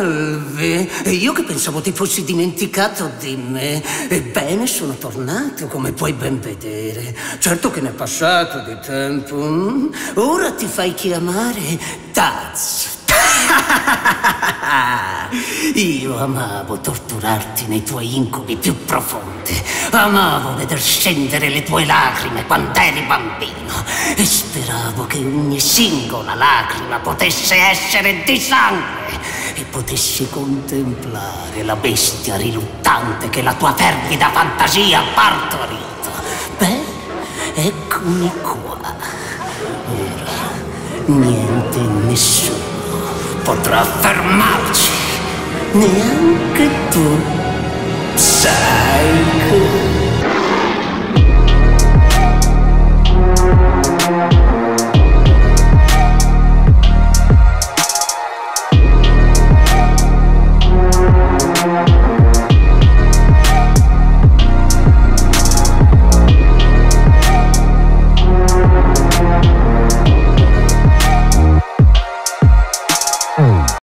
Salve, io che pensavo ti fossi dimenticato di me. Ebbene, sono tornato, come puoi ben vedere. Certo che ne è passato di tempo. Ora ti fai chiamare Taz. Io amavo torturarti nei tuoi incubi più profondi. Amavo veder scendere le tue lacrime quando eri bambino e speravo che ogni singola lacrima potesse essere di sangue e potessi contemplare la bestia riluttante che la tua fervida fantasia ha partorito. Beh, eccomi qua. Ora, niente e nessuno potrà fermarci, neanche tu. Sai.